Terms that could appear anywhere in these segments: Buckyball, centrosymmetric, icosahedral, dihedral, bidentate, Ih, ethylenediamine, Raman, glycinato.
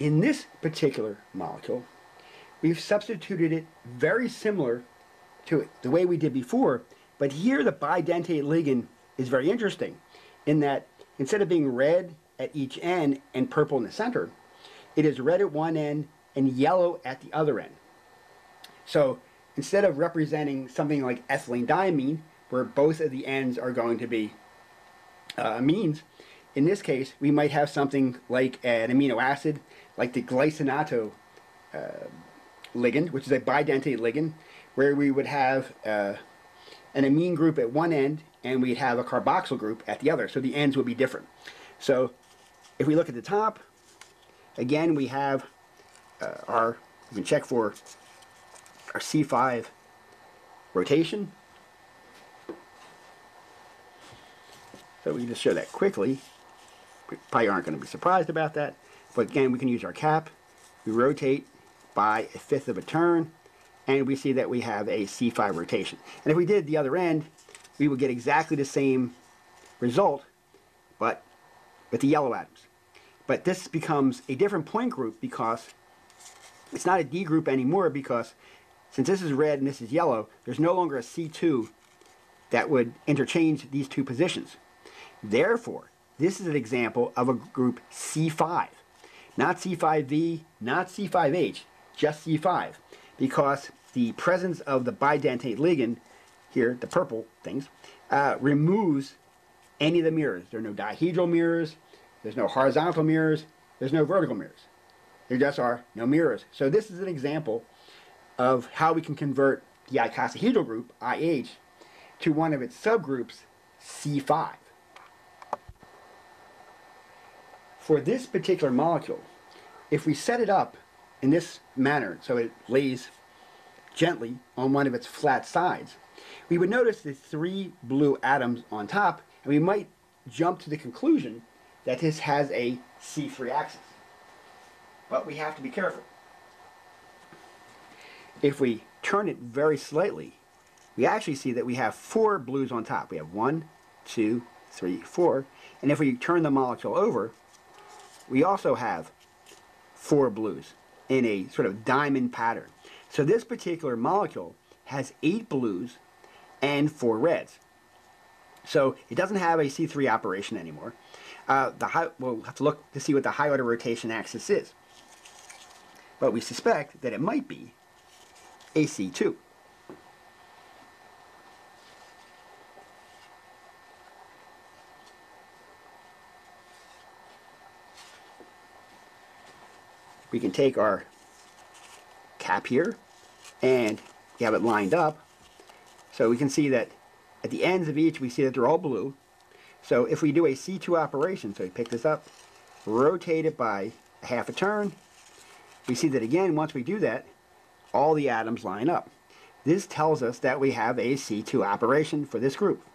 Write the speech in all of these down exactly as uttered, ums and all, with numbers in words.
In this particular molecule, we've substituted it very similar to it, the way we did before, but here the bidentate ligand is very interesting in that instead of being red at each end and purple in the center, it is red at one end and yellow at the other end. So instead of representing something like ethylenediamine, where both of the ends are going to be uh, amines, in this case we might have something like an amino acid, like the glycinato uh, ligand, which is a bidentate ligand, where we would have uh, an amine group at one end and we'd have a carboxyl group at the other, so the ends would be different. So if we look at the top, again we have uh, our, you can check for our C five rotation. So we can just show that quickly. We probably aren't going to be surprised about that. But again, we can use our cap. We rotate by a fifth of a turn, and we see that we have a C five rotation. And if we did the other end, we would get exactly the same result, but with the yellow atoms. But this becomes a different point group because it's not a D group anymore, because since this is red and this is yellow, there's no longer a C two that would interchange these two positions. Therefore, this is an example of a group C five. Not C five V, not C five H, just C five, because the presence of the bidentate ligand here, the purple things, uh, removes any of the mirrors. There are no dihedral mirrors, there's no horizontal mirrors, there's no vertical mirrors. There just are no mirrors. So this is an example of how we can convert the icosahedral group, I H, to one of its subgroups, C five. For this particular molecule, if we set it up in this manner, so it lays gently on one of its flat sides, we would notice the three blue atoms on top, and we might jump to the conclusion that this has a C three axis. But we have to be careful. If we turn it very slightly, we actually see that we have four blues on top. We have one, two, three, four. And if we turn the molecule over, we also have four blues in a sort of diamond pattern. So this particular molecule has eight blues and four reds. So it doesn't have a C three operation anymore. Uh, the high, we'll have to look to see what the high order rotation axis is. But we suspect that it might be a C two. We can take our cap here and we have it lined up. So we can see that at the ends of each we see that they're all blue. So if we do a C two operation, so we pick this up, rotate it by a half a turn, we see that again once we do that, all the atoms line up. This tells us that we have a C two operation for this group.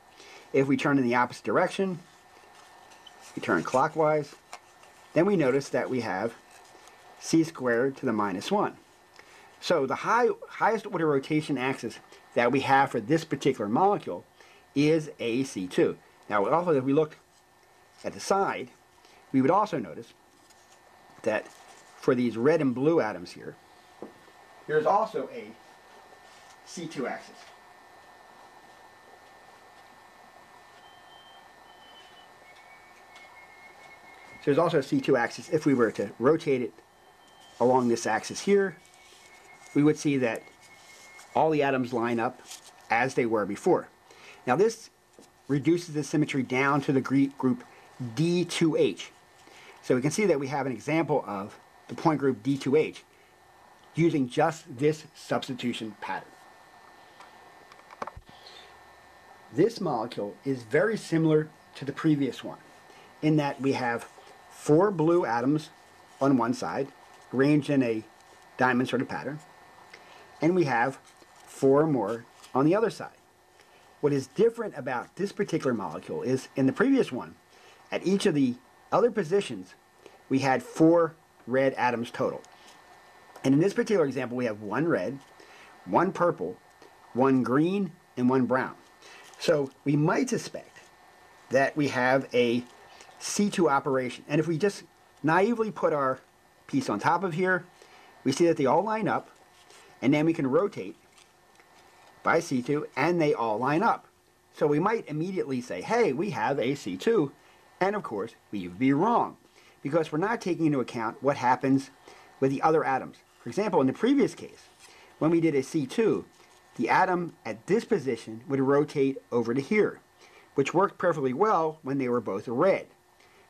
If we turn in the opposite direction, we turn clockwise, then we notice that we have C squared to the minus one. So the high, highest order rotation axis that we have for this particular molecule is a C two. Now also, if we look at the side, we would also notice that for these red and blue atoms here, there's also a C two axis. So there's also a C two axis. If we were to rotate it along this axis here, we would see that all the atoms line up as they were before. Now this reduces the symmetry down to the group D two H. So we can see that we have an example of the point group D two H using just this substitution pattern. This molecule is very similar to the previous one in that we have four blue atoms on one side, arranged in a diamond sort of pattern, and we have four more on the other side. What is different about this particular molecule is in the previous one, at each of the other positions, we had four red atoms total. And in this particular example, we have one red, one purple, one green, and one brown. So we might suspect that we have a C two operation. And if we just naively put our piece on top of here. We see that they all line up, and then we can rotate by C two, and they all line up. So we might immediately say, hey, we have a C two, and of course, we'd be wrong, because we're not taking into account what happens with the other atoms. For example, in the previous case, when we did a C two, the atom at this position would rotate over to here, which worked perfectly well when they were both red.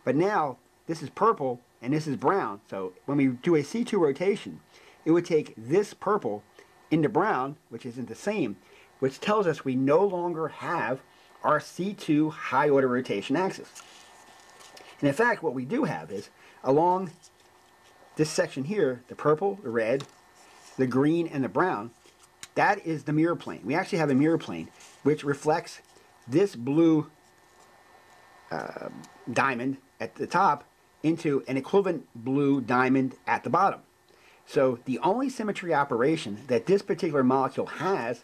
But now, this is purple, and this is brown, so when we do a C two rotation, it would take this purple into brown, which isn't the same, which tells us we no longer have our C two high order rotation axis. And in fact, what we do have is, along this section here, the purple, the red, the green, and the brown, that is the mirror plane. We actually have a mirror plane, which reflects this blue uh, diamond at the top into an equivalent blue diamond at the bottom. So the only symmetry operation that this particular molecule has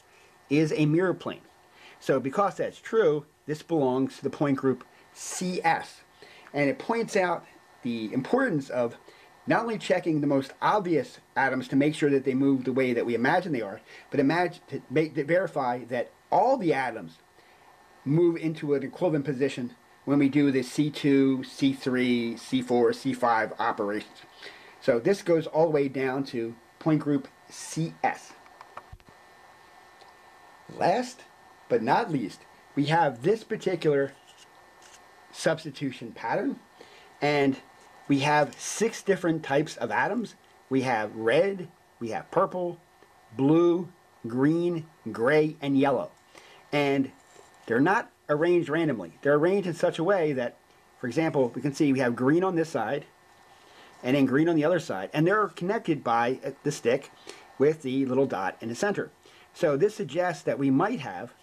is a mirror plane. So because that's true, this belongs to the point group C S. And it points out the importance of not only checking the most obvious atoms to make sure that they move the way that we imagine they are, but imagine, to, make, to verify that all the atoms move into an equivalent position when we do the C two, C three, C four, C five operations. So this goes all the way down to point group C S. Last but not least, we have this particular substitution pattern, and we have six different types of atoms. We have red, we have purple, blue, green, gray, and yellow. And they're not arranged randomly. They're arranged in such a way that, for example, we can see we have green on this side, and then green on the other side, and they're connected by the stick with the little dot in the center. So this suggests that we might have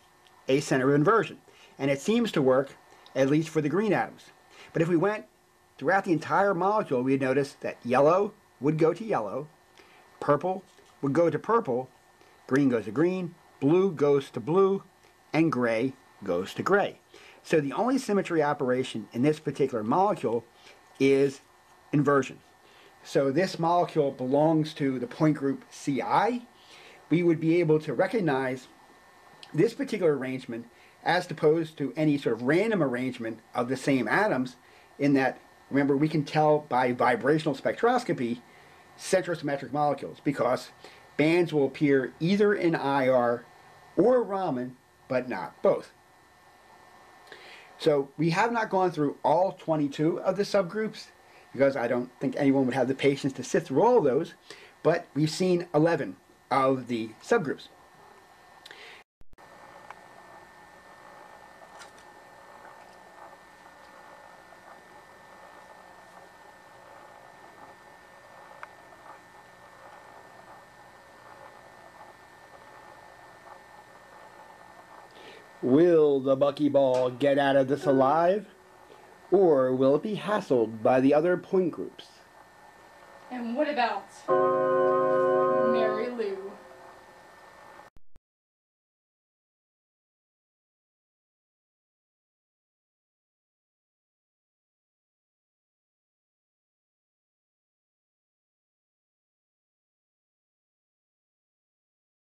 a center of inversion, and it seems to work at least for the green atoms. But if we went throughout the entire molecule, we'd notice that yellow would go to yellow, purple would go to purple, green goes to green, blue goes to blue, and gray goes to gray. So the only symmetry operation in this particular molecule is inversion. So this molecule belongs to the point group C I. We would be able to recognize this particular arrangement as opposed to any sort of random arrangement of the same atoms, in that, remember, we can tell by vibrational spectroscopy centrosymmetric molecules, because bands will appear either in I R or Raman, but not both. So we have not gone through all twenty-two of the subgroups, because I don't think anyone would have the patience to sift through all of those, but we've seen eleven of the subgroups. Will the Buckyball get out of this alive? Or will it be hassled by the other point groups? And what about Mary Lou?